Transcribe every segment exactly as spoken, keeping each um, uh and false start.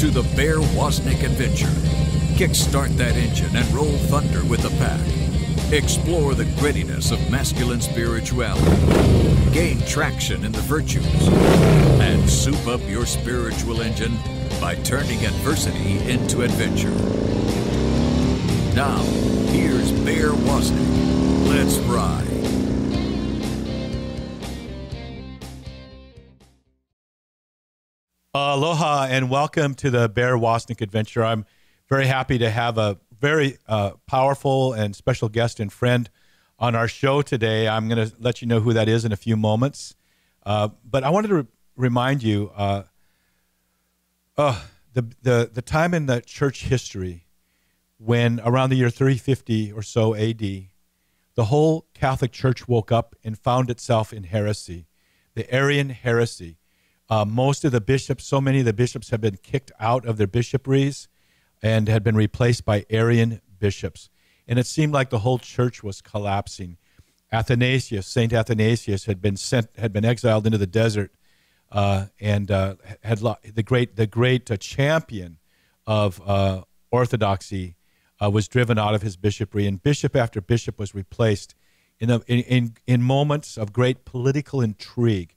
to the Bear Woznick adventure. Kickstart that engine and roll thunder with the pack. Explore the grittiness of masculine spirituality. Gain traction in the virtues. And soup up your spiritual engine by turning adversity into adventure. Now, here's Bear Woznick. Let's ride. Aloha and welcome to the Bear Woznick Adventure. I'm very happy to have a very uh, powerful and special guest and friend on our show today. I'm going to let you know who that is in a few moments. Uh, but I wanted to re remind you, uh, uh, the, the, the time in the church history when around the year three fifty or so A D, the whole Catholic Church woke up and found itself in heresy, the Arian heresy. Uh, most of the bishops, so many of the bishops have been kicked out of their bishopries and had been replaced by Arian bishops. And it seemed like the whole church was collapsing. Athanasius, Saint Athanasius had been sent, had been exiled into the desert uh, and uh, had the great, the great uh, champion of uh, orthodoxy uh, was driven out of his bishopry, and bishop after bishop was replaced in, a, in, in, in moments of great political intrigue,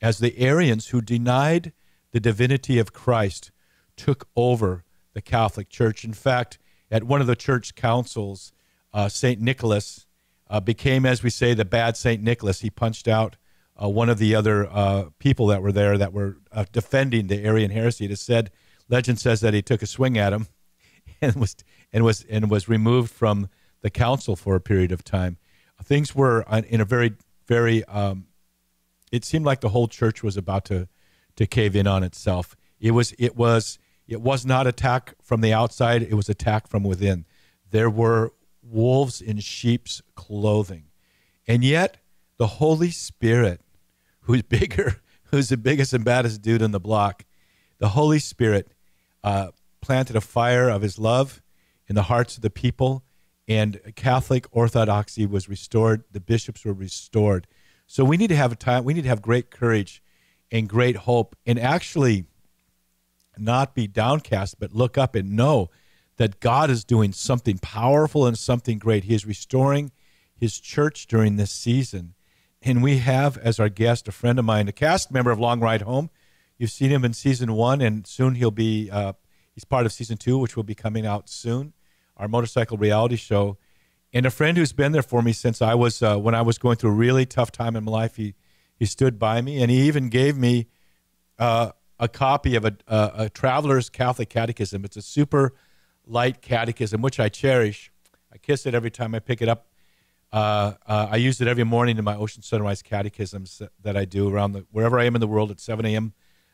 as the Arians who denied the divinity of Christ took over the Catholic Church. In fact, at one of the church councils, uh, Saint Nicholas uh, became, as we say, the bad Saint Nicholas. He punched out uh, one of the other uh, people that were there that were uh, defending the Arian heresy. It is said, legend says that he took a swing at him and was, and was, and was removed from the council for a period of time. Things were in a very, very... Um, It seemed like the whole church was about to, to cave in on itself. It was, it was, it was not attack from the outside. It was attack from within. There were wolves in sheep's clothing, and yet the Holy Spirit, who's bigger, who's the biggest and baddest dude on the block, the Holy Spirit uh, planted a fire of His love in the hearts of the people, and Catholic orthodoxy was restored. The bishops were restored. So we need to have a time, we need to have great courage and great hope, and actually not be downcast, but look up and know that God is doing something powerful and something great. He is restoring His church during this season. And we have as our guest a friend of mine, a cast member of Long Ride Home. You've seen him in season one, and soon he'll be, uh, he's part of season two, which will be coming out soon, our motorcycle reality show. And a friend who's been there for me since I was, uh, when I was going through a really tough time in my life, he, he stood by me, and he even gave me uh, a copy of a, uh, a Traveler's Catholic Catechism. It's a super light catechism, which I cherish. I kiss it every time I pick it up. Uh, uh, I use it every morning in my Ocean Sunrise Catechisms that, that I do around the, wherever I am in the world at seven A M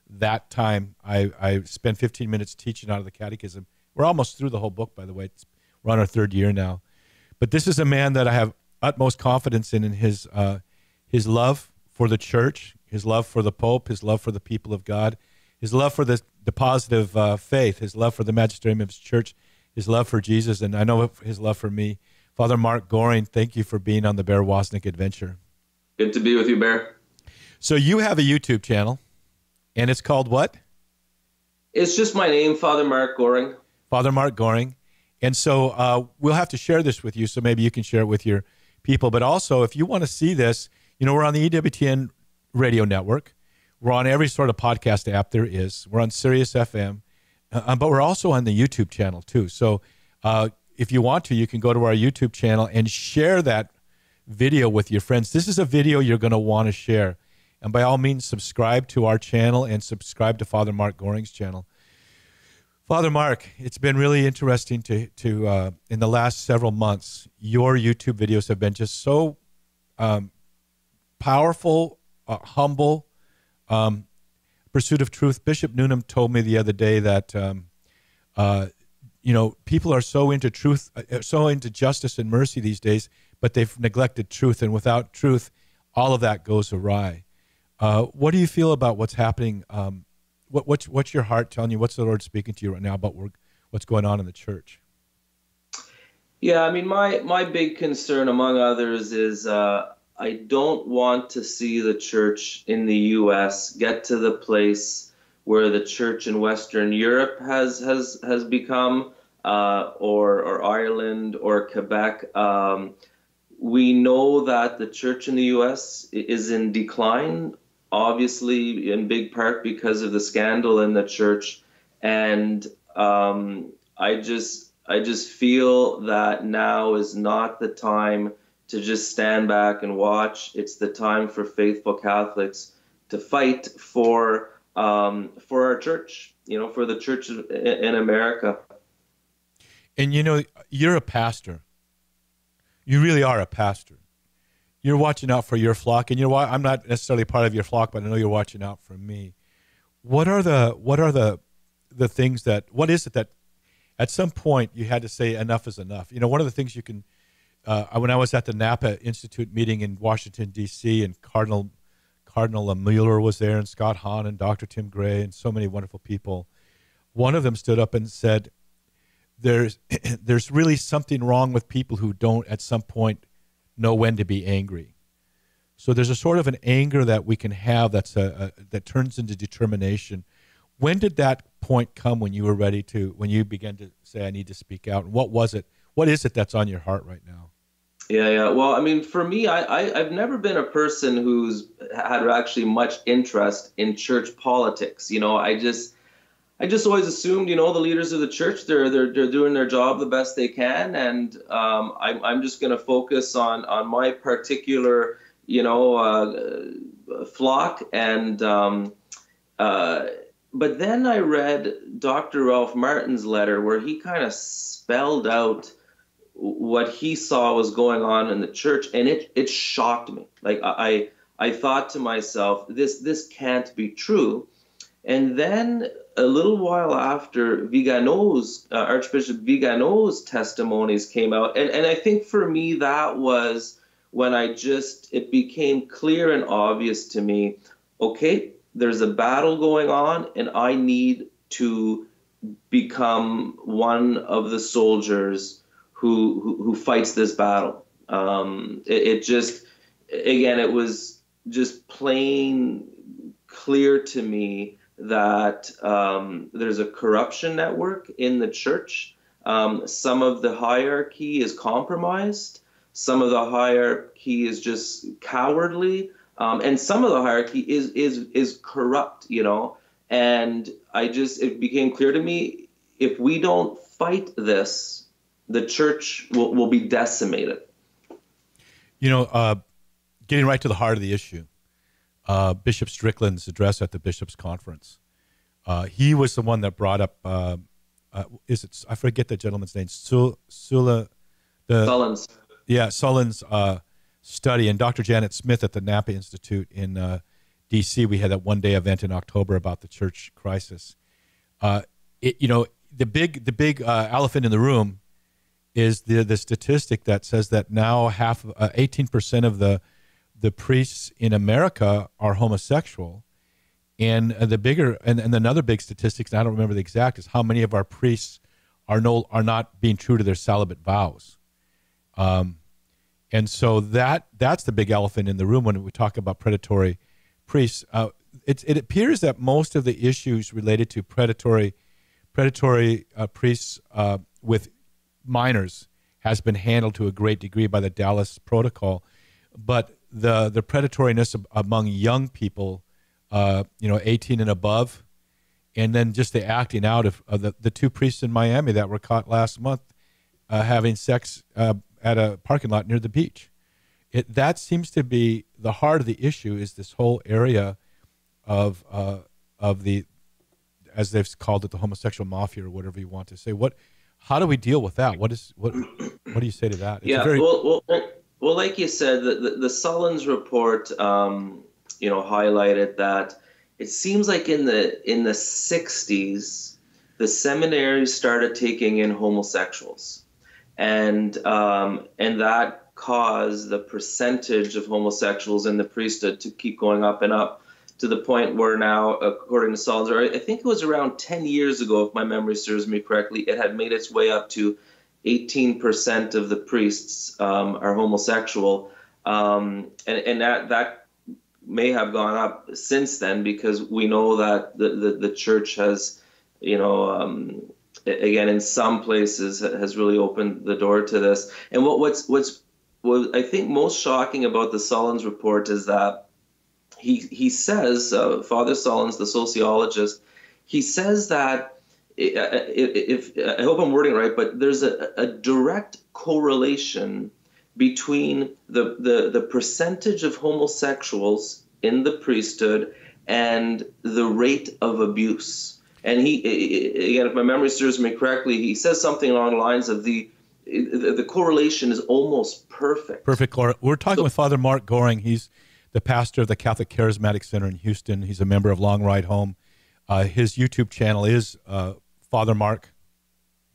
That time, I, I spend fifteen minutes teaching out of the catechism. We're almost through the whole book, by the way. It's, we're on our third year now. But this is a man that I have utmost confidence in, in his, uh, his love for the church, his love for the Pope, his love for the people of God, his love for the, the positive uh, faith, his love for the magisterium of His church, his love for Jesus, and I know his love for me. Father Mark Goring, thank you for being on the Bear Woznick Adventure. Good to be with you, Bear. So you have a YouTube channel, and it's called what? It's just my name, Father Mark Goring. Father Mark Goring. And so uh, we'll have to share this with you, so maybe you can share it with your people. But also, if you want to see this, you know, we're on the E W T N radio network. We're on every sort of podcast app there is. We're on Sirius F M. Uh, but we're also on the YouTube channel, too. So uh, if you want to, you can go to our YouTube channel and share that video with your friends. This is a video you're going to want to share. And by all means, subscribe to our channel and subscribe to Father Mark Goring's channel. Father Mark, it's been really interesting to, to uh, in the last several months, your YouTube videos have been just so um, powerful, uh, humble, um, pursuit of truth. Bishop Noonan told me the other day that, um, uh, you know, people are so into truth, uh, so into justice and mercy these days, but they've neglected truth, and without truth, all of that goes awry. Uh, what do you feel about what's happening um What, what's, what's your heart telling you? What's the Lord speaking to you right now about what's going on in the church? Yeah, I mean, my, my big concern, among others, is uh, I don't want to see the church in the U S get to the place where the church in Western Europe has has has become, uh, or or Ireland or Quebec. Um, we know that the church in the U S is in decline, obviously in big part because of the scandal in the church, and um, I just I just feel that now is not the time to just stand back and watch. It's the time for faithful Catholics to fight for um, for our church, you know, for the church in America. And, you know, you're a pastor. You really are a pastor. You're watching out for your flock, and you're, I'm not necessarily part of your flock, but I know you're watching out for me. What are the, what are the, the things that, what is it that at some point you had to say enough is enough? You know, one of the things you can, Uh, when I was at the Napa Institute meeting in Washington, D C, and Cardinal Cardinal Mueller was there, and Scott Hahn, and Doctor Tim Gray, and so many wonderful people, one of them stood up and said, there's, there's really something wrong with people who don't at some point know when to be angry. So there's a sort of an anger that we can have that's a, a, that turns into determination. When did that point come when you were ready to, when you began to say, I need to speak out? And what was it? What is it that's on your heart right now? Yeah, yeah. Well, I mean, for me, I, I, I've never been a person who's had actually much interest in church politics. You know, I just, I just always assumed, you know, the leaders of the church, they're they're they're doing their job the best they can, and um, I'm I'm just going to focus on on my particular, you know, uh, flock. And um, uh, but then I read Doctor Ralph Martin's letter, where he kind of spelled out what he saw was going on in the church, and it it shocked me. Like I I thought to myself, this this can't be true. And then a little while after, Viganò's uh, Archbishop Viganò's testimonies came out, and and I think for me that was when I just it became clear and obvious to me, okay, there's a battle going on, and I need to become one of the soldiers Who, who who fights this battle. Um, it, it just, again, it was just plain clear to me that um, there's a corruption network in the church. Um, some of the hierarchy is compromised. Some of the hierarchy is just cowardly, um, and some of the hierarchy is is is corrupt. You know, and I just it became clear to me, if we don't fight this, the church will, will be decimated. You know, uh, getting right to the heart of the issue, uh, Bishop Strickland's address at the Bishops' Conference. Uh, he was the one that brought up, uh, uh, is it, I forget the gentleman's name, Sul, Sula, the, Sullins. Yeah, Sullins' uh, study, and Doctor Janet Smith at the Napa Institute in uh, D C. We had that one-day event in October about the church crisis. Uh, it, you know, the big, the big uh, elephant in the room is the the statistic that says that now half uh, eighteen percent of the the priests in America are homosexual, and uh, the bigger and, and another big statistic, and I don't remember the exact, is how many of our priests are no are not being true to their celibate vows, um, and so that that's the big elephant in the room when we talk about predatory priests. Uh, it it appears that most of the issues related to predatory predatory uh, priests uh, with minors has been handled to a great degree by the Dallas Protocol, but the the predatoriness of, among young people, uh, you know, eighteen and above, and then just the acting out of, of the, the two priests in Miami that were caught last month uh, having sex uh, at a parking lot near the beach. It, that seems to be the heart of the issue, is this whole area of uh, of the, as they've called it, the homosexual mafia, or whatever you want to say. What How do we deal with that? What is what? What do you say to that? It's yeah, very... well, well, well, like you said, the the, the Sullins report, um, you know, highlighted that it seems like in the in the sixties, the seminaries started taking in homosexuals, and um, and that caused the percentage of homosexuals in the priesthood to keep going up and up, to the point where now, according to Sullins, I think it was around ten years ago, if my memory serves me correctly, it had made its way up to eighteen percent of the priests um, are homosexual. Um, and and that, that may have gone up since then, because we know that the, the, the church has, you know, um, again, in some places has really opened the door to this. And what, what's, what's what I think most shocking about the Sullins report is that he, he says, uh, Father Sullins, the sociologist, he says that, if, if I hope I'm wording it right, but there's a, a direct correlation between the, the, the percentage of homosexuals in the priesthood and the rate of abuse. And he, again, if my memory serves me correctly, he says something along the lines of the the correlation is almost perfect. Perfect, Laura. We're talking so, with Father Mark Goring. He's the pastor of the Catholic Charismatic Center in Houston. He's a member of Long Ride Home. Uh, his YouTube channel is uh, Father Mark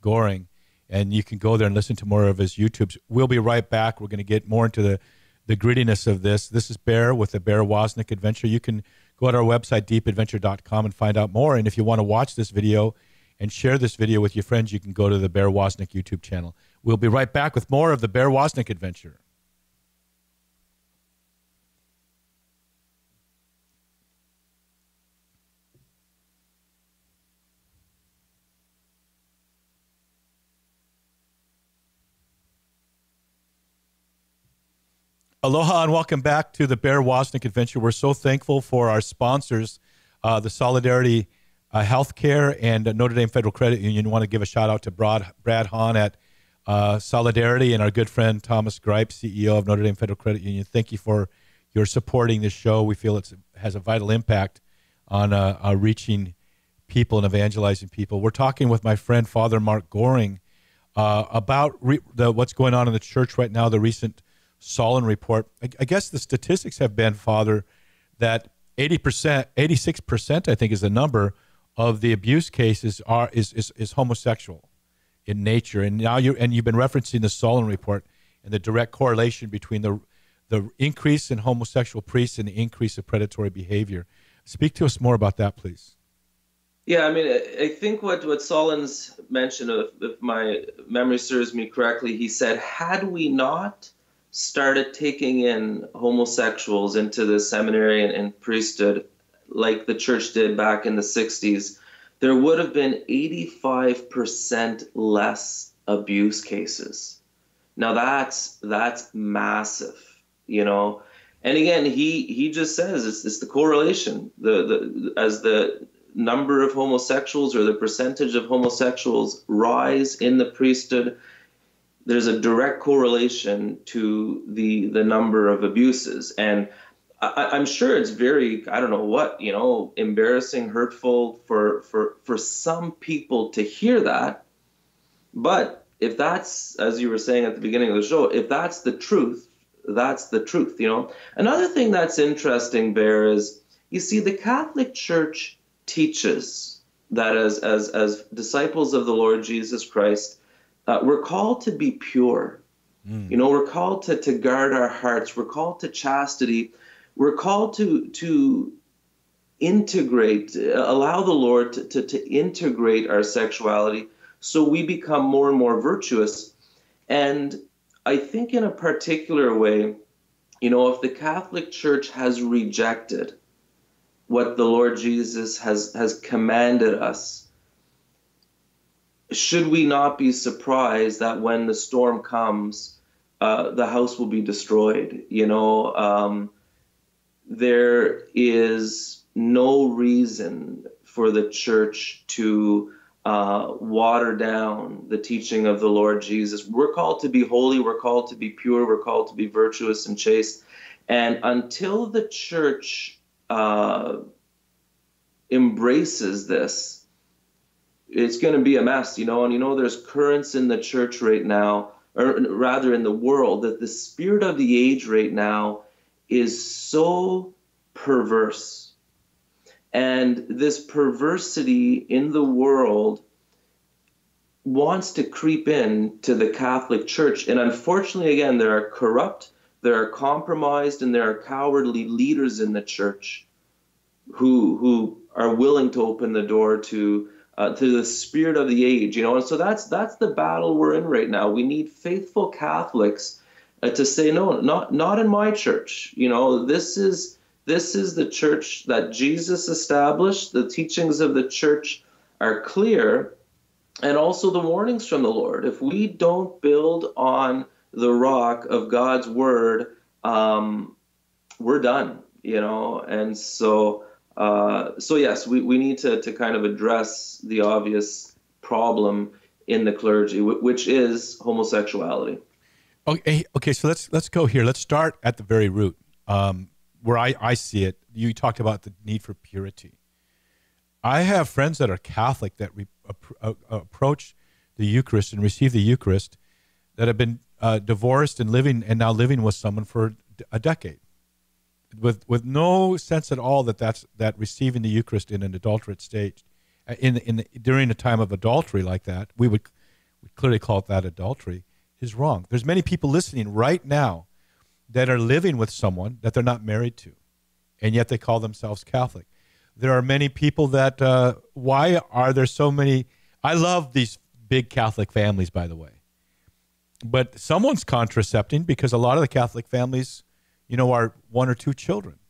Goring, and you can go there and listen to more of his YouTubes. We'll be right back. We're going to get more into the, the grittiness of this. This is Bear with the Bear Woznick Adventure. You can go to our website, deep adventure dot com, and find out more. And if you want to watch this video and share this video with your friends, you can go to the Bear Woznick YouTube channel. We'll be right back with more of the Bear Woznick Adventure. Aloha and welcome back to the Bear Woznick Adventure. We're so thankful for our sponsors, uh, the Solidarity uh, Healthcare and uh, Notre Dame Federal Credit Union. I want to give a shout out to Brad, Brad Hahn at uh, Solidarity and our good friend Thomas Greip, C E O of Notre Dame Federal Credit Union. Thank you for your supporting this show. We feel it has a vital impact on uh, uh, reaching people and evangelizing people. We're talking with my friend Father Mark Goring uh, about re the, what's going on in the church right now, the recent Sullins report. I, I guess the statistics have been, Father, that eighty percent, eighty-six percent, I think, is the number of the abuse cases are is is, is homosexual in nature. And now you and you've been referencing the Sullins report and the direct correlation between the the increase in homosexual priests and the increase of predatory behavior. Speak to us more about that, please. Yeah, I mean, I, I think what what Sullins mentioned, if, if my memory serves me correctly, he said, had we not started taking in homosexuals into the seminary and, and priesthood like the church did back in the sixties, there would have been eighty-five percent less abuse cases. Now that's that's massive, you know. And again, he he just says it's, it's the correlation, the the as the number of homosexuals or the percentage of homosexuals rise in the priesthood, there's a direct correlation to the the number of abuses. And I, I'm sure it's very, I don't know what, you know, embarrassing, hurtful for, for, for some people to hear that. But if that's, as you were saying at the beginning of the show, if that's the truth, that's the truth, you know. Another thing that's interesting, Bear, is, you see, the Catholic Church teaches that as, as, as disciples of the Lord Jesus Christ, Uh, we're called to be pure. Mm. You know, we're called to, to guard our hearts. We're called to chastity. We're called to to integrate, allow the Lord to, to, to integrate our sexuality so we become more and more virtuous. And I think in a particular way, you know, if the Catholic Church has rejected what the Lord Jesus has, has commanded us, should we not be surprised that when the storm comes, uh, the house will be destroyed? You know, um, there is no reason for the church to uh, water down the teaching of the Lord Jesus. We're called to be holy. We're called to be pure. We're called to be virtuous and chaste. And until the church uh, embraces this, it's going to be a mess, you know. And you know, there's currents in the church right now, or rather in the world, that the spirit of the age right now is so perverse. And this perversity in the world wants to creep in to the Catholic Church. And unfortunately, again, there are corrupt, there are compromised, and there are cowardly leaders in the church who, who are willing to open the door to Uh, to the spirit of the age, you know. And so that's that's the battle we're in right now. We need faithful Catholics uh, to say, no, not not in my church. You know, this is This is the church that Jesus established. The teachings of the church are clear, and also the warnings from the Lord. If we don't build on the rock of God's word, um, we're done, you know. And so, uh, so yes, we, we need to, to kind of address the obvious problem in the clergy, which is homosexuality. Okay, okay. So let's let's go here. Let's start at the very root, um, where I, I see it. You talked about the need for purity. I have friends that are Catholic that re, uh, approach the Eucharist and receive the Eucharist that have been uh, divorced and living and now living with someone for a decade, with with no sense at all that that's that receiving the Eucharist in an adulterate state, in in the, during a time of adultery like that, we would we clearly call it that adultery, is wrong. There's many people listening right now that are living with someone that they're not married to, and yet they call themselves Catholic. There are many people that, uh, why are there so many? I love these big Catholic families, by the way. But someone's contracepting, because a lot of the Catholic families, you know, are one or two children.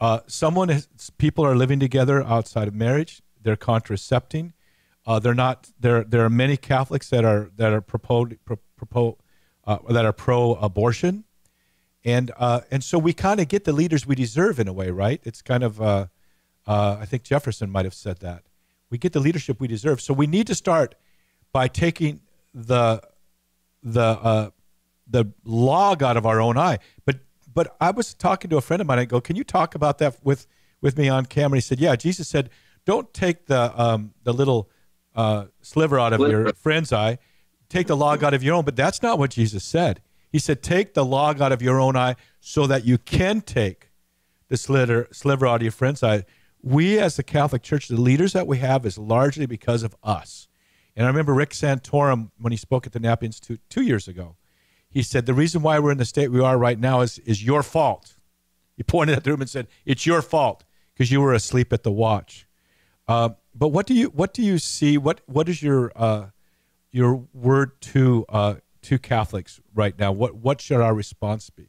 Uh, someone is, people are living together outside of marriage. They're contracepting. Uh, they're not. There, there are many Catholics that are that are proposed, pro, pro, uh, that are pro-abortion, and uh, and so we kind of get the leaders we deserve in a way, right? It's kind of. Uh, Uh, I think Jefferson might have said that. We get the leadership we deserve. So we need to start by taking the the uh, the log out of our own eye. But but I was talking to a friend of mine. I go, can you talk about that with with me on camera? He said, yeah. Jesus said, don't take the um, the little uh, sliver out of your friend's eye. Take the log out of your own. But that's not what Jesus said. He said, take the log out of your own eye so that you can take the sliver sliver out of your friend's eye. We, as the Catholic Church, the leaders that we have is largely because of us. And I remember Rick Santorum, when he spoke at the Napa Institute two years ago, he said, the reason why we're in the state we are right now is, is your fault. He pointed at the room and said, it's your fault because you were asleep at the watch. Uh, but what do you what do you see? What what is your uh, your word to uh, to Catholics right now? What what should our response be?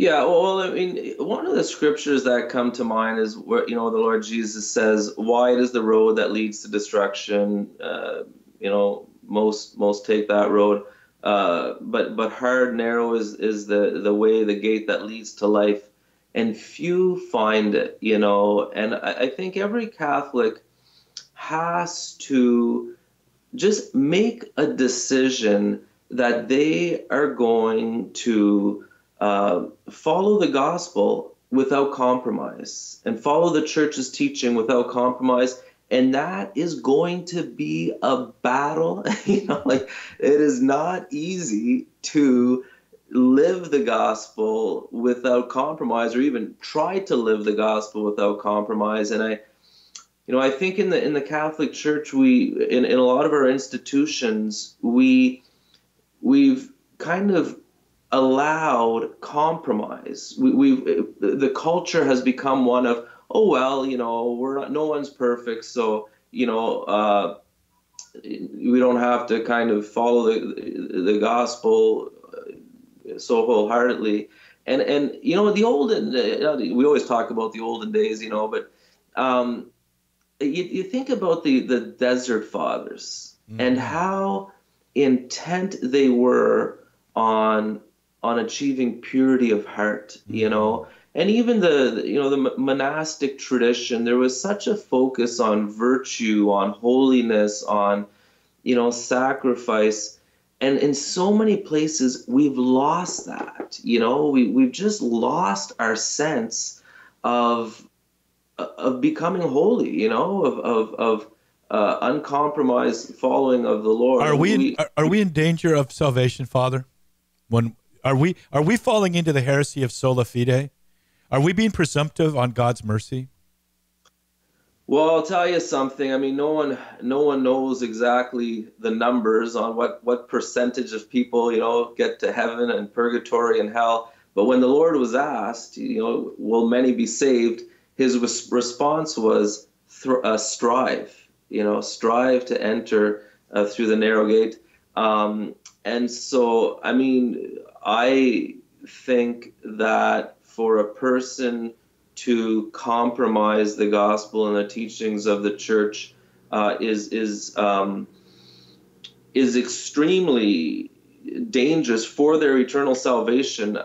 Yeah, well, I mean, one of the scriptures that come to mind is where, you know, the Lord Jesus says, wide is the road that leads to destruction. Uh, you know, most most take that road. Uh, but but hard, narrow is, is the, the way, the gate that leads to life. And few find it, you know. And I, I think every Catholic has to just make a decision that they are going to Uh, follow the gospel without compromise and follow the church's teaching without compromise. And that is going to be a battle. You know, like, it is not easy to live the gospel without compromise, or even try to live the gospel without compromise. And I, you know, I think in the, in the Catholic Church, we, in, in a lot of our institutions, we, we've kind of allowed compromise. We, we've the culture has become one of, oh well, you know, we're not, no one's perfect, so you know, uh, we don't have to kind of follow the the gospel so wholeheartedly. And and you know, the olden, we always talk about the olden days, you know, but um, you, you think about the the Desert Fathers mm. and how intent they were on on achieving purity of heart, you know, and even the, you know, the monastic tradition, there was such a focus on virtue, on holiness, on, you know, sacrifice. And in so many places, we've lost that, you know, we, we've just lost our sense of, of becoming holy, you know, of, of, of uh, uncompromised following of the Lord. Are we, we are, are we in danger of salvation, Father? When Are we are we falling into the heresy of sola fide? Are we being presumptive on God's mercy? Well, I'll tell you something. I mean, no one no one knows exactly the numbers on what, what percentage of people, you know, get to heaven and purgatory and hell. But when the Lord was asked, you know, will many be saved? His res response was uh, strive, you know, strive to enter uh, through the narrow gate. Um, and so, I mean, I think that for a person to compromise the gospel and the teachings of the church uh, is is um, is extremely dangerous for their eternal salvation.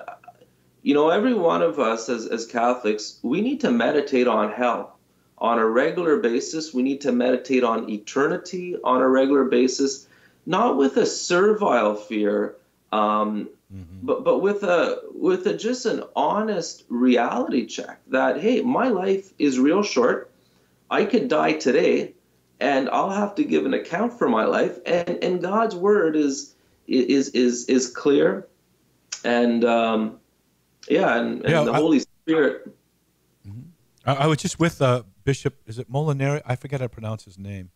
You know, every one of us as, as Catholics, we need to meditate on hell on a regular basis. We need to meditate on eternity on a regular basis, not with a servile fear, um, mm-hmm. but but with a with a just an honest reality check that, hey, my life is real short. I could die today, and I'll have to give an account for my life. And and God's word is is is is clear, and um, yeah, and, and yeah, the I, Holy Spirit. I was just with uh, Bishop. Is it Molinari? I forget how to pronounce his name.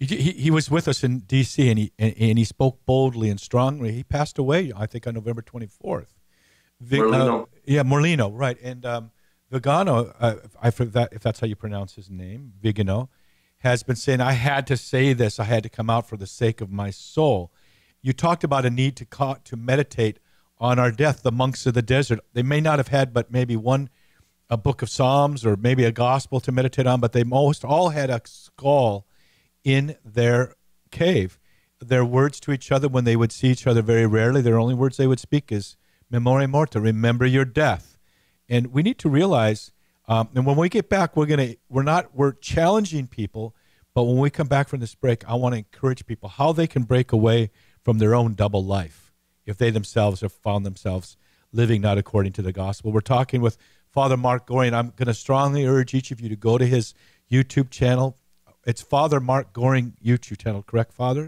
He, he he was with us in D C and he and, and he spoke boldly and strongly. He passed away, I think, on November twenty fourth. Morlino. Uh, yeah, Morlino, right? And um, Viganò, uh, I forgot if that's how you pronounce his name, Viganò, has been saying, "I had to say this. I had to come out for the sake of my soul." You talked about a need to ca- to meditate on our death. The monks of the desert, they may not have had, but maybe one. a book of Psalms or maybe a gospel to meditate on, but they most all had a skull in their cave. Their words to each other when they would see each other very rarely, their only words they would speak is memoria morta, remember your death. And we need to realize, um, and when we get back, we're gonna, we're not, we're challenging people, but when we come back from this break, I wanna encourage people how they can break away from their own double life if they themselves have found themselves living not according to the gospel. We're talking with Father Mark Goring. I'm going to strongly urge each of you to go to his YouTube channel. It's Father Mark Goring YouTube channel, correct, Father?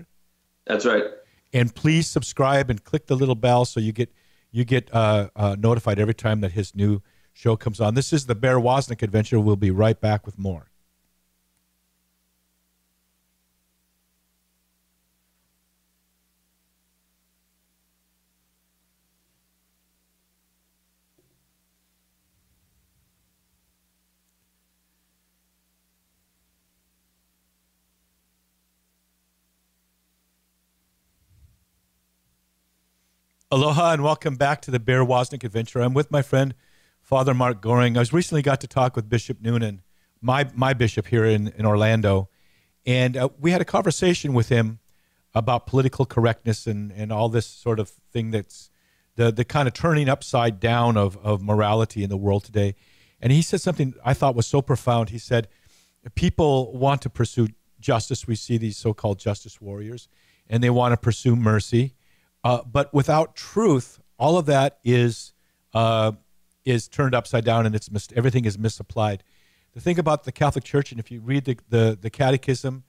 That's right. And please subscribe and click the little bell so you get you get uh, uh, notified every time that his new show comes on. This is the Bear Woznick Adventure. We'll be right back with more. Aloha and welcome back to the Bear Woznick Adventure. I'm with my friend, Father Mark Goring. I was recently got to talk with Bishop Noonan, my my bishop here in, in Orlando, and uh, we had a conversation with him about political correctness and, and all this sort of thing that's the the kind of turning upside down of, of morality in the world today. And he said something I thought was so profound. He said, people want to pursue justice. We see these so-called justice warriors, and they want to pursue mercy. Uh, but without truth, all of that is uh, is turned upside down, and it's mis- everything is misapplied. The thing about the Catholic Church, and if you read the the, the Catechism,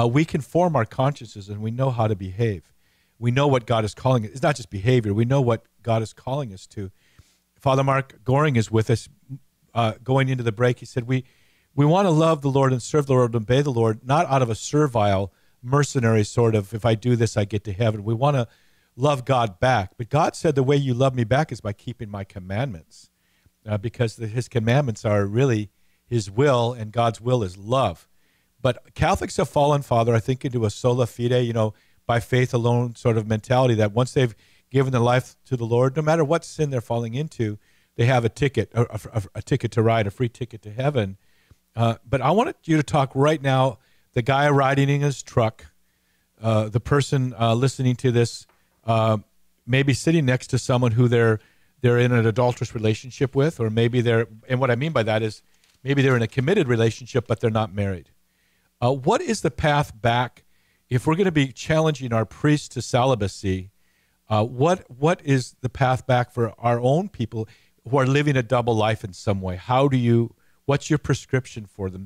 uh, we can form our consciences, and we know how to behave. We know what God is calling us. It's not just behavior. We know what God is calling us to. Father Mark Goring is with us. Uh, going into the break, he said, we, we want to love the Lord and serve the Lord and obey the Lord, not out of a servile, mercenary sort of, if I do this, I get to heaven. We want to love God back. But God said the way you love me back is by keeping my commandments, uh, because the, his commandments are really his will, and God's will is love. But Catholics have fallen, Father, I think, into a sola fide, you know, by faith alone sort of mentality that once they've given their life to the Lord, no matter what sin they're falling into, they have a ticket, a, a, a ticket to ride, a free ticket to heaven. Uh, but I wanted you to talk right now, the guy riding in his truck, uh, the person uh, listening to this, Uh, maybe sitting next to someone who they're they're in an adulterous relationship with, or maybe they're, and what I mean by that is maybe they're in a committed relationship, but they're not married. Uh, what is the path back if we're going to be challenging our priests to celibacy? Uh, what what is the path back for our own people who are living a double life in some way? How do you, what's your prescription for them?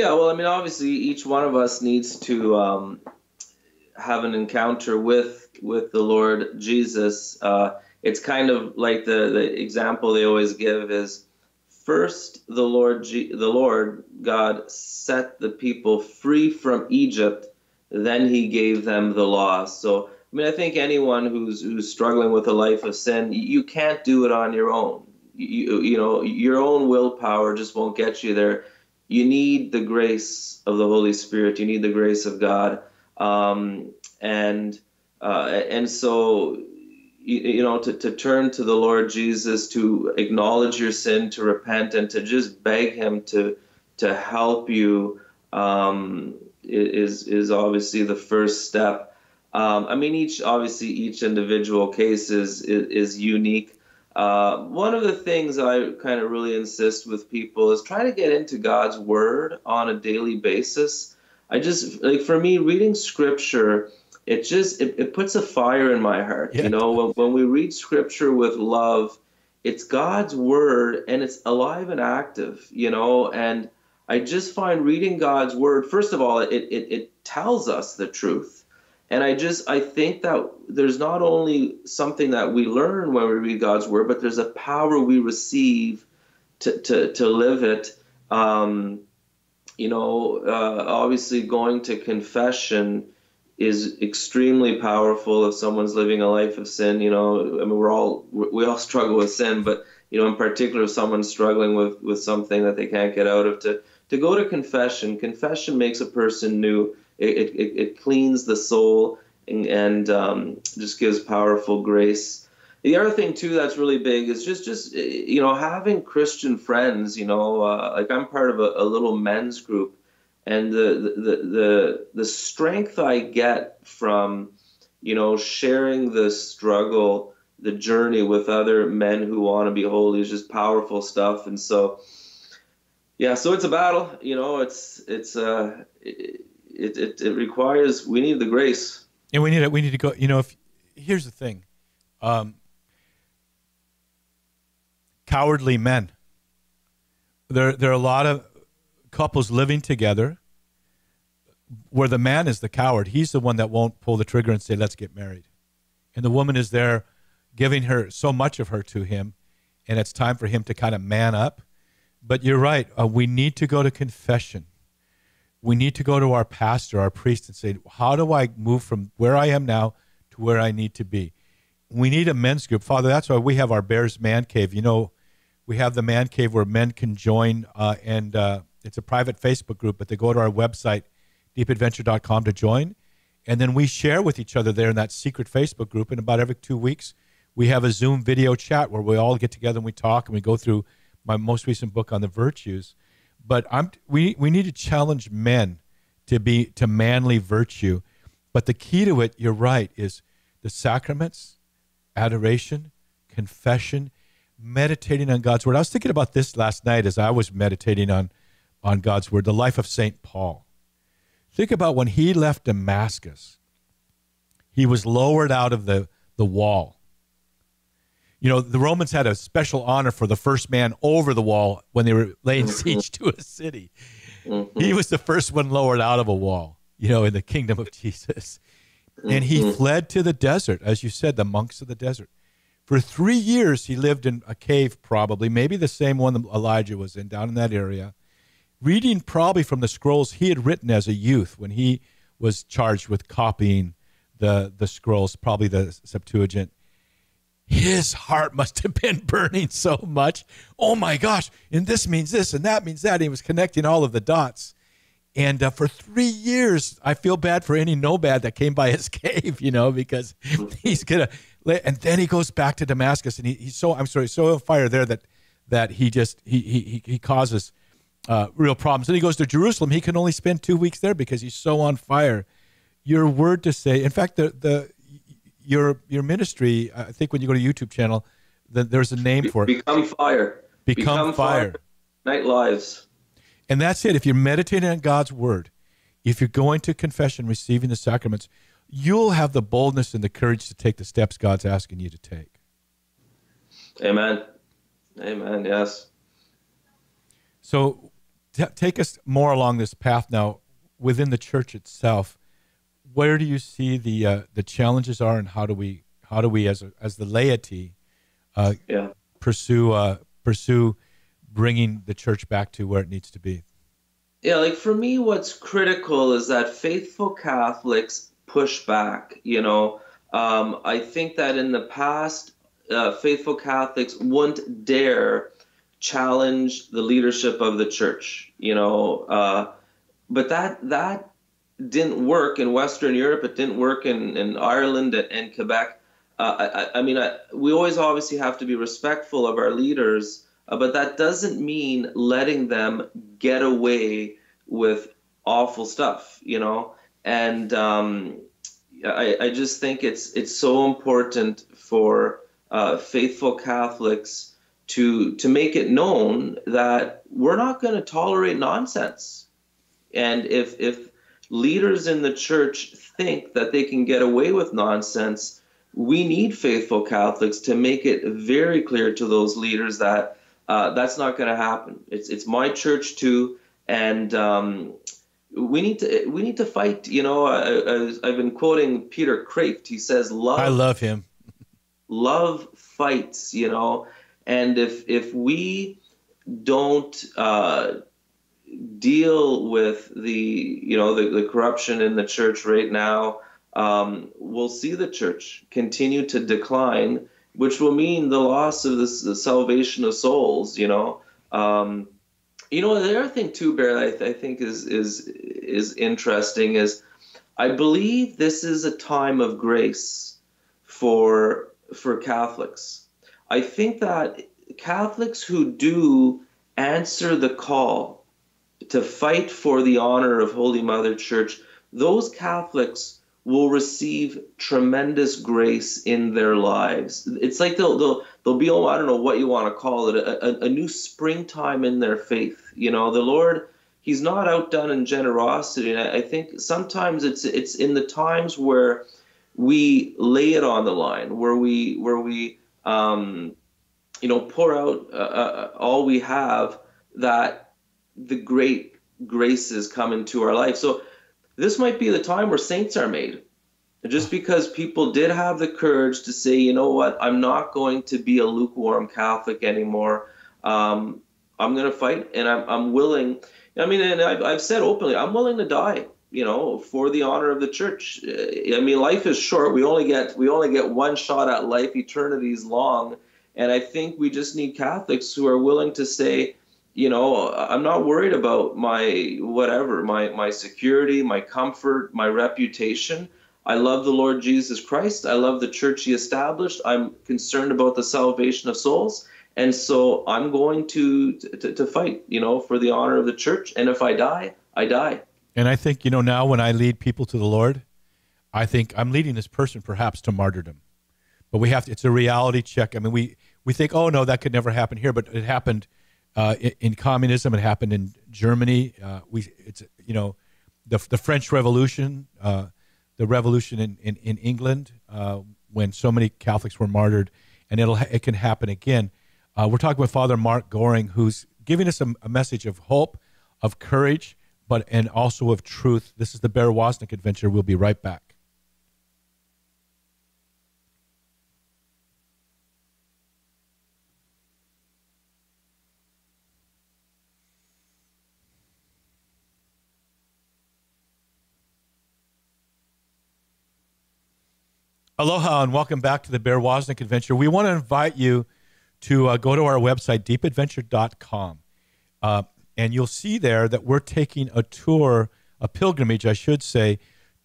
Yeah, well, I mean, obviously each one of us needs to um have an encounter with with the Lord Jesus. Uh, it's kind of like the, the example they always give is first the Lord G- the Lord God set the people free from Egypt, then he gave them the law. So I mean, I think anyone who's who's struggling with a life of sin, you can't do it on your own. You you know your own willpower just won't get you there. You need the grace of the Holy Spirit. You need the grace of God. Um, and, uh, and so, you know, to, to turn to the Lord Jesus, to acknowledge your sin, to repent, and to just beg him to to help you um, is is obviously the first step. Um, I mean, each obviously each individual case is is, is unique. Uh, one of the things I kind of really insist with people is try to get into God's Word on a daily basis. I just, like, for me, reading Scripture, it just, it, it puts a fire in my heart. Yeah. You know, when, when we read Scripture with love, it's God's Word, and it's alive and active, you know, and I just find reading God's Word, first of all, it, it, it tells us the truth. And I just, I think that there's not only something that we learn when we read God's Word, but there's a power we receive to to, to live it. Um, you know, uh, obviously going to confession is extremely powerful if someone's living a life of sin. You know, I mean, we're all, we all struggle with sin, but, you know, in particular, if someone's struggling with, with something that they can't get out of, to, to go to confession. Confession makes a person new. It, it, it cleans the soul and, and um, just gives powerful grace. The other thing, too, that's really big is just, just you know, having Christian friends, you know, uh, like I'm part of a, a little men's group, and the, the, the, the strength I get from, you know, sharing the struggle, the journey with other men who want to be holy is just powerful stuff. And so, yeah, so it's a battle, you know, it's, it's, uh, it, It, it it requires, we need the grace, and we need it. We need to go. You know, if here's the thing, um, cowardly men. There there are a lot of couples living together where the man is the coward. He's the one that won't pull the trigger and say, "Let's get married," and the woman is there, giving her so much of her to him, and it's time for him to kind of man up. But you're right. Uh, we need to go to confession. We need to go to our pastor, our priest, and say, how do I move from where I am now to where I need to be? We need a men's group. Father, that's why we have our Bears Man Cave. You know, we have the Man Cave where men can join, uh, and uh, it's a private Facebook group, but they go to our website, deep adventure dot com, to join. And then we share with each other there in that secret Facebook group, and about every two weeks, we have a Zoom video chat where we all get together and we talk, and we go through my most recent book on the virtues. But I'm, we, we need to challenge men to be to manly virtue. But the key to it, you're right, is the sacraments, adoration, confession, meditating on God's Word. I was thinking about this last night as I was meditating on, on God's Word, the life of Saint Paul. Think about when he left Damascus, he was lowered out of the, the wall. You know, the Romans had a special honor for the first man over the wall when they were laying siege to a city. He was the first one lowered out of a wall, you know, in the kingdom of Jesus. And he fled to the desert, as you said, the monks of the desert. For three years, he lived in a cave, probably, maybe the same one that Elijah was in, down in that area, reading probably from the scrolls he had written as a youth when he was charged with copying the, the scrolls, probably the Septuagint. His heart must have been burning so much. Oh, my gosh, and this means this, and that means that. He was connecting all of the dots. And uh, for three years, I feel bad for any nomad that came by his cave, you know, because he's going to. And then he goes back to Damascus, and he, he's so, I'm sorry, so on fire there that that he just, he he he causes uh, real problems. And he goes to Jerusalem. He can only spend two weeks there because he's so on fire. Your word to say, in fact, the the. Your your ministry, I think when you go to YouTube channel, the, there's a name for it. Become Fire. Become, Become Fire. Fire. Night Lives. And that's it. If you're meditating on God's Word, if you're going to confession, receiving the sacraments, you'll have the boldness and the courage to take the steps God's asking you to take. Amen. Amen, yes. So t take us more along this path now within the church itself. Where do you see the uh, the challenges are, and how do we how do we as a, as the laity uh, yeah. pursue uh, pursue bringing the church back to where it needs to be? Yeah, like for me, what's critical is that faithful Catholics push back. You know, um, I think that in the past, uh, faithful Catholics wouldn't dare challenge the leadership of the church. You know, uh, but that that. didn't work in Western Europe. It didn't work in, in Ireland and Quebec. Uh, I, I mean, I, we always obviously have to be respectful of our leaders, uh, but that doesn't mean letting them get away with awful stuff, you know? And um, I, I just think it's it's so important for uh, faithful Catholics to to make it known that we're not going to tolerate nonsense. And if if leaders in the church think that they can get away with nonsense, we need faithful Catholics to make it very clear to those leaders that uh, that's not going to happen. It's it's my church too, and um, we need to we need to fight. You know, I, I, I've been quoting Peter Kreeft. He says, "Love." I love him. Love fights. You know, and if if we don't uh, deal with the you know the, the corruption in the church right now, Um, we'll see the church continue to decline, which will mean the loss of this, the salvation of souls, you know. Um, you know, the other thing too, Bear, I, th I think is, is, is interesting is I believe this is a time of grace for, for Catholics. I think that Catholics who do answer the call to fight for the honor of Holy Mother Church, those Catholics will receive tremendous grace in their lives. It's like they'll they'll they'll be, oh, I don't know what you want to call it, a, a, a new springtime in their faith. You know, the Lord, He's not outdone in generosity. And I, I think sometimes it's it's in the times where we lay it on the line, where we where we um, you know pour out uh, uh, all we have, that the great graces come into our life. So this might be the time where saints are made. And just because people did have the courage to say, you know what, I'm not going to be a lukewarm Catholic anymore. Um, I'm going to fight, and I'm, I'm willing. I mean, and I've, I've said openly, I'm willing to die, you know, for the honor of the church. I mean, life is short. We only get, we only get one shot at life. Eternity is long. And I think we just need Catholics who are willing to say, you know, I'm not worried about my whatever, my, my security, my comfort, my reputation. I love the Lord Jesus Christ. I love the church He established. I'm concerned about the salvation of souls. And so I'm going to, to, to fight, you know, for the honor of the church. And if I die, I die. And I think, you know, now when I lead people to the Lord, I think I'm leading this person perhaps to martyrdom. But we have to, it's a reality check. I mean, we, we think, oh, no, that could never happen here, but it happened Uh, in, in communism, it happened in Germany. Uh, we, it's you know, the the French Revolution, uh, the revolution in in, in England, uh, when so many Catholics were martyred, and it'll it can happen again. Uh, we're talking with Father Mark Goring, who's giving us a, a message of hope, of courage, but and also of truth. This is the Bear Woznick Adventure. We'll be right back. Aloha and welcome back to the Bear Woznick Adventure. We want to invite you to uh, go to our website, deep adventure dot com, uh, and you'll see there that we're taking a tour, a pilgrimage, I should say,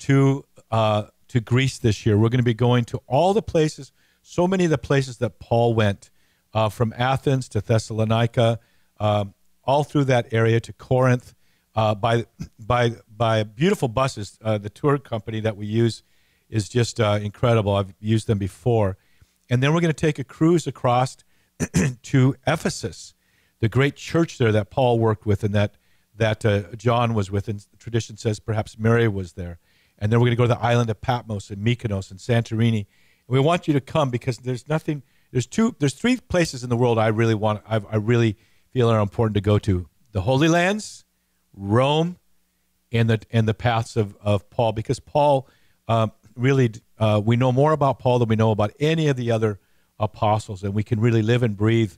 to uh, to Greece this year. We're going to be going to all the places, so many of the places that Paul went, uh, from Athens to Thessalonica, um, all through that area to Corinth, uh, by by by beautiful buses. Uh, the tour company that we use is just uh, incredible. I've used them before. And then we're going to take a cruise across to Ephesus, the great church there that Paul worked with and that, that uh, John was with, and tradition says perhaps Mary was there. And then we're going to go to the island of Patmos and Mykonos and Santorini. And we want you to come because there's nothing, there's two, there's three places in the world I really want, I've, I really feel are important to go to: the Holy Lands, Rome, and the, and the paths of, of Paul, because Paul, um, really, uh, we know more about Paul than we know about any of the other apostles, and we can really live and breathe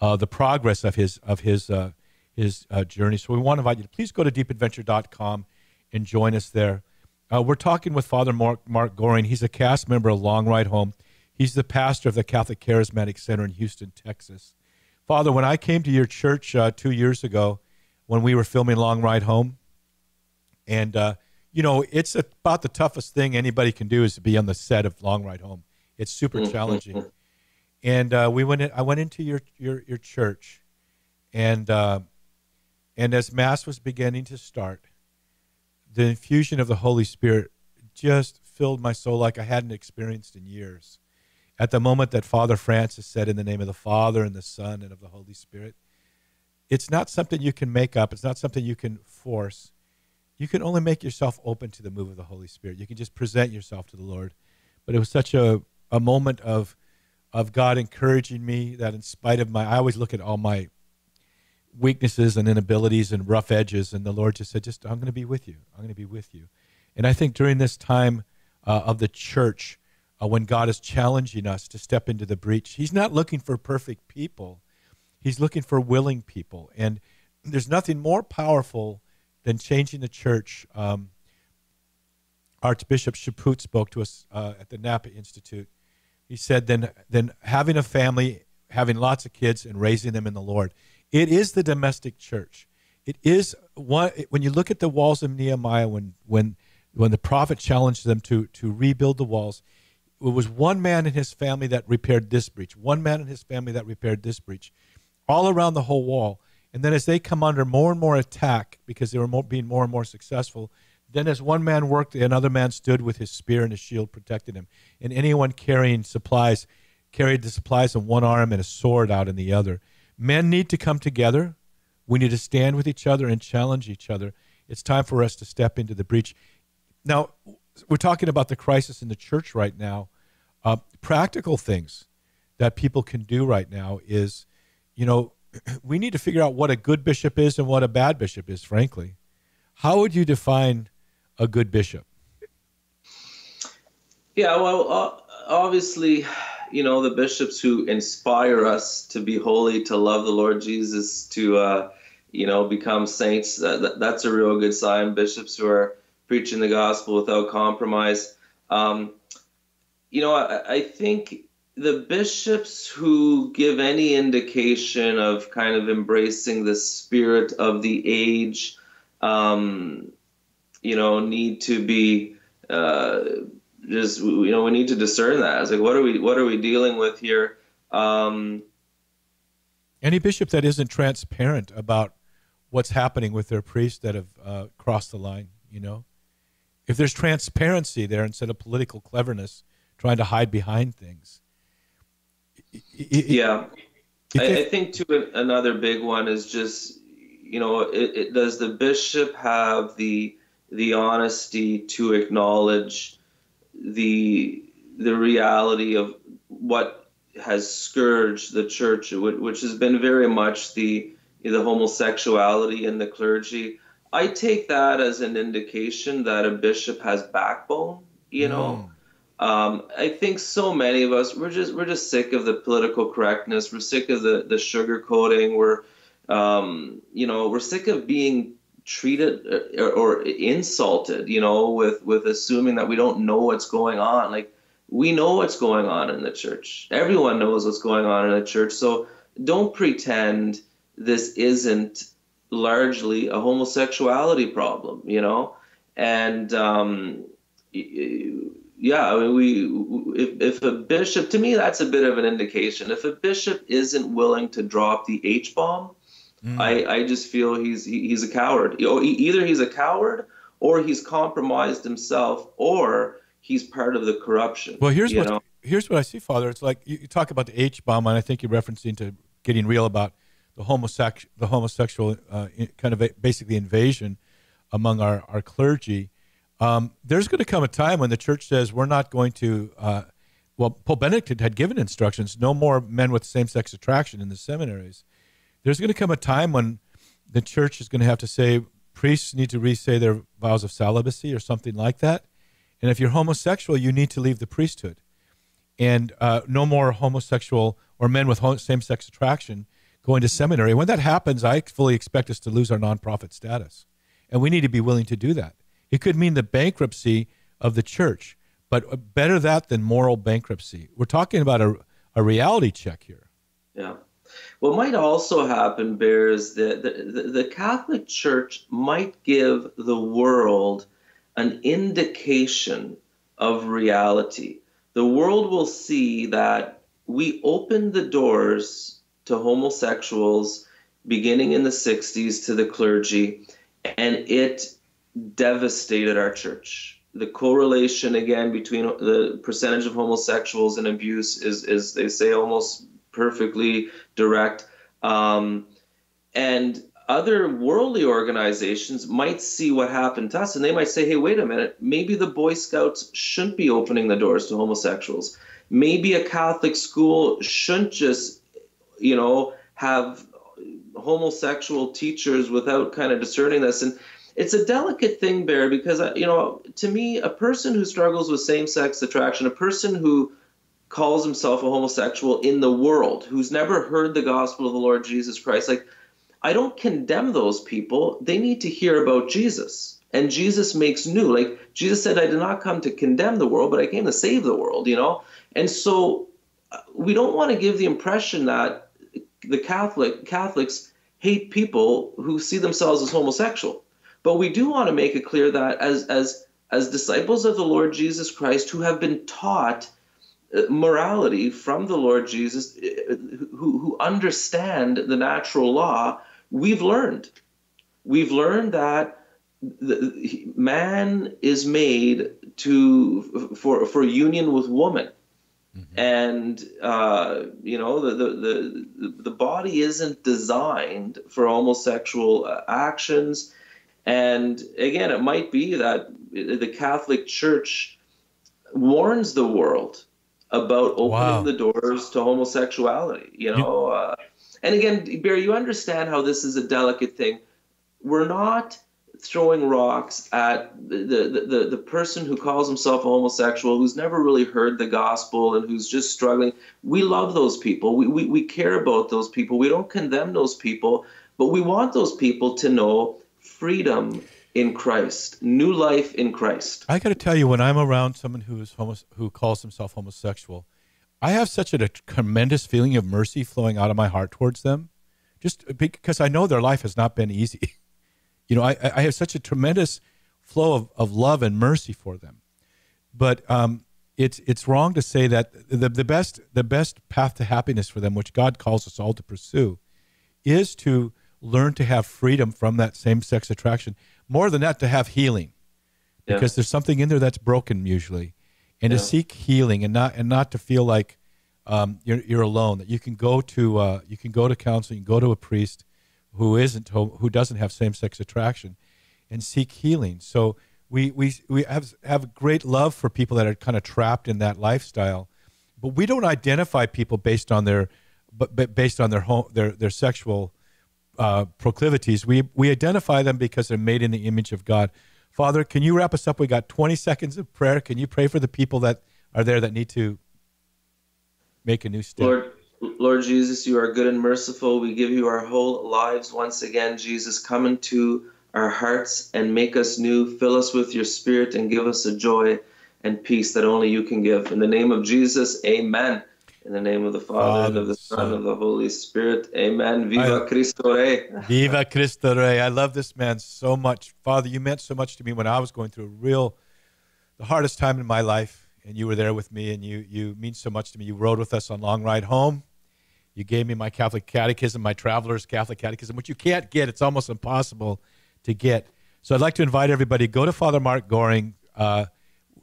uh, the progress of his of his uh, his uh, journey. So we want to invite you to please go to deep adventure dot com and join us there. Uh, we're talking with Father Mark, Mark Goring. He's a cast member of Long Ride Home. He's the pastor of the Catholic Charismatic Center in Houston, Texas. Father, when I came to your church uh, two years ago when we were filming Long Ride Home, and uh, you know, it's about the toughest thing anybody can do is to be on the set of Long Ride Home It's super challenging. And uh, we went in, I went into your, your, your church, and uh, and as Mass was beginning to start, the infusion of the Holy Spirit just filled my soul like I hadn't experienced in years. At the moment that Father Francis said, in the name of the Father and the Son and of the Holy Spirit, it's not something you can make up. It's not something you can force. You can only make yourself open to the move of the Holy Spirit. You can just present yourself to the Lord. But it was such a, a moment of of God encouraging me that in spite of my, I always look at all my weaknesses and inabilities and rough edges, and the Lord just said, just, I'm going to be with you. I'm going to be with you. And I think during this time uh, of the church, uh, when God is challenging us to step into the breach, he's not looking for perfect people. He's looking for willing people. And there's nothing more powerful than changing the church. Um, Archbishop Chaput spoke to us uh, at the Napa Institute. He said, then, then having a family, having lots of kids, and raising them in the Lord. It is the domestic church. It is one, when you look at the walls of Nehemiah, when, when, when the prophet challenged them to, to rebuild the walls, it was one man in his family that repaired this breach, one man in his family that repaired this breach, all around the whole wall. And then as they come under more and more attack, because they were more, being more and more successful, then as one man worked, another man stood with his spear and his shield protected him. And anyone carrying supplies carried the supplies in one arm and a sword out in the other. Men need to come together. We need to stand with each other and challenge each other. It's time for us to step into the breach. Now, we're talking about the crisis in the church right now. Uh, practical things that people can do right now is, you know, we need to figure out what a good bishop is and what a bad bishop is, frankly. How would you define a good bishop? Yeah, well, obviously, you know, the bishops who inspire us to be holy, to love the Lord Jesus, to, uh, you know, become saints, that, that's a real good sign. Bishops who are preaching the gospel without compromise. Um, you know, I, I think the bishops who give any indication of kind of embracing the spirit of the age, um, you know, need to be... Uh, Just you know, we need to discern that. It's like, what are we, what are we dealing with here? Um, Any bishop that isn't transparent about what's happening with their priests that have uh, crossed the line, you know, if there's transparency there instead of political cleverness, trying to hide behind things. It, it, yeah, it, I, I think too. Another big one is just, you know, it, it, does the bishop have the the honesty to acknowledge the the reality of what has scourged the church, which has been very much the the homosexuality in the clergy? I take that as an indication that a bishop has backbone, you know. Mm. Um, I think so many of us, we're just we're just sick of the political correctness. We're sick of the the sugarcoating. We're um, you know we're sick of being treated or, or insulted, you know, with, with assuming that we don't know what's going on. Like, we know what's going on in the church. Everyone knows what's going on in the church. So don't pretend this isn't largely a homosexuality problem, you know? And, um, yeah, I mean, we, if, if a bishop, to me, that's a bit of an indication. If a bishop isn't willing to drop the H-bomb, Mm. I, I just feel he's he, he's a coward. You know, he, either he's a coward or he's compromised himself or he's part of the corruption. Well, here's, what, here's what I see, Father. It's like you, you talk about the H-bomb, and I think you're referencing to getting real about the, homosex, the homosexual uh, kind of a, basically invasion among our, our clergy. Um, there's going to come a time when the church says we're not going to, uh, well, Pope Benedict had given instructions, no more men with same-sex attraction in the seminaries. There's going to come a time when the church is going to have to say priests need to re-say their vows of celibacy or something like that. And if you're homosexual, you need to leave the priesthood. And uh, no more homosexual or men with same-sex attraction going to seminary. When that happens, I fully expect us to lose our nonprofit status. And we need to be willing to do that. It could mean the bankruptcy of the church, but better that than moral bankruptcy. We're talking about a, a reality check here. Yeah. What might also happen, Bear, is that the, the Catholic Church might give the world an indication of reality. the world will see that we opened the doors to homosexuals beginning in the sixties to the clergy, and it devastated our church. The correlation, again, between the percentage of homosexuals and abuse is, is they say, almost perfectly direct. Um, and other worldly organizations might see what happened to us, and they might say, hey, wait a minute, maybe the Boy Scouts shouldn't be opening the doors to homosexuals. Maybe a Catholic school shouldn't just, you know, have homosexual teachers without kind of discerning this. And it's a delicate thing, Bear, because, you know, to me, a person who struggles with same-sex attraction, a person who calls himself a homosexual in the world, who's never heard the gospel of the Lord Jesus Christ, like, I don't condemn those people. They need to hear about Jesus. And Jesus makes new. Like Jesus said, I did not come to condemn the world, but I came to save the world, you know? And so we don't want to give the impression that the Catholic Catholics hate people who see themselves as homosexual. But we do want to make it clear that as, as, as disciples of the Lord Jesus Christ who have been taught morality from the Lord Jesus, who, who understand the natural law, we've learned. We've learned that the, man is made to for for union with woman, mm-hmm. and uh, you know the, the the the body isn't designed for homosexual actions. And again, it might be that the Catholic Church warns the world about opening wow. the doors to homosexuality, you know. Uh, and again, Bear, you understand how this is a delicate thing. We're not throwing rocks at the, the, the, the person who calls himself a homosexual, who's never really heard the gospel and who's just struggling. We love those people. We, we, we care about those people. We don't condemn those people, but we want those people to know freedom in Christ, new life in Christ. I got to tell you, when I'm around someone who is homo who calls himself homosexual, I have such a, a tremendous feeling of mercy flowing out of my heart towards them, just because I know their life has not been easy. You know, I, I have such a tremendous flow of, of love and mercy for them. But um, it's it's wrong to say that the the best the best path to happiness for them, which God calls us all to pursue, is to learn to have freedom from that same-sex attraction. More than that, to have healing, because yeah. there's something in there that's broken usually, and yeah. to seek healing and not and not to feel like um, you're you're alone. That you can go to uh, you can go to counseling, you can go to a priest who isn't who doesn't have same-sex attraction, and seek healing. So we we we have have great love for people that are kind of trapped in that lifestyle, but we don't identify people based on their but based on their home their their sexual. Uh, proclivities. We we identify them because they're made in the image of God. Father, can you wrap us up? We got twenty seconds of prayer. Can you pray for the people that are there that need to make a new step? Lord, Lord Jesus, you are good and merciful. We give you our whole lives once again, Jesus. Come into our hearts and make us new. Fill us with your Spirit and give us a joy and peace that only you can give. In the name of Jesus, amen. In the name of the Father, Father and of the Son, Son, and of the Holy Spirit. Amen. Viva I, Cristo Rey. Viva Cristo Rey. I love this man so much. Father, you meant so much to me when I was going through a real, the hardest time in my life, and you were there with me, and you, you mean so much to me. You rode with us on Long Ride Home. You gave me my Catholic Catechism, my Traveler's Catholic Catechism, which you can't get. It's almost impossible to get. So I'd like to invite everybody, go to Father Mark Goring, uh,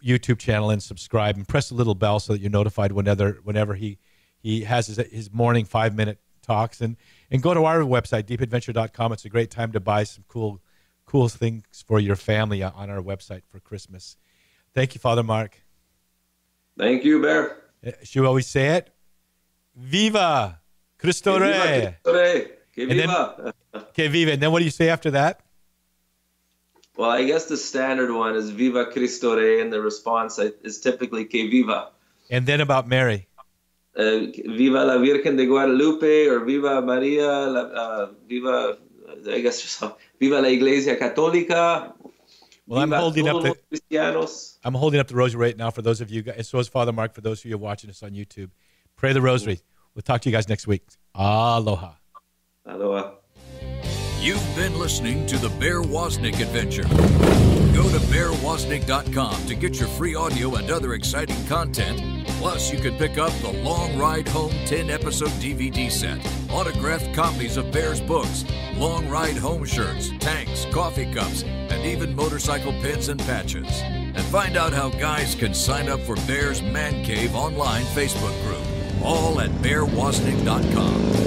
YouTube channel and subscribe and press the little bell so that you're notified whenever whenever he he has his, his morning five minute talks, and and go to our website deep adventure dot com. It's a great time to buy some cool cool things for your family on our website for Christmas. Thank you, Father Mark. Thank you, Bear. Should we always say it? Viva Cristo Rey. Que viva. Que viva. And then what do you say after that? Well, I guess the standard one is Viva Cristo Rey, and the response is typically Que Viva. And then about Mary? Uh, Viva la Virgen de Guadalupe, or Viva Maria, la, uh, Viva, I guess, yourself. Viva la Iglesia Católica. Well, I'm holding, up the, I'm holding up the rosary right now for those of you guys, and so is Father Mark, for those of you watching us on YouTube. Pray the rosary. We'll talk to you guys next week. Aloha. Aloha. You've been listening to The Bear Woznick Adventure. Go to bear woznick dot com to get your free audio and other exciting content, Plus, you can pick up the Long Ride Home ten-episode D V D set, autographed copies of Bear's books, Long Ride Home shirts, tanks, coffee cups, and even motorcycle pins and patches. And find out how guys can sign up for Bear's Man Cave online Facebook group, all at bear woznick dot com.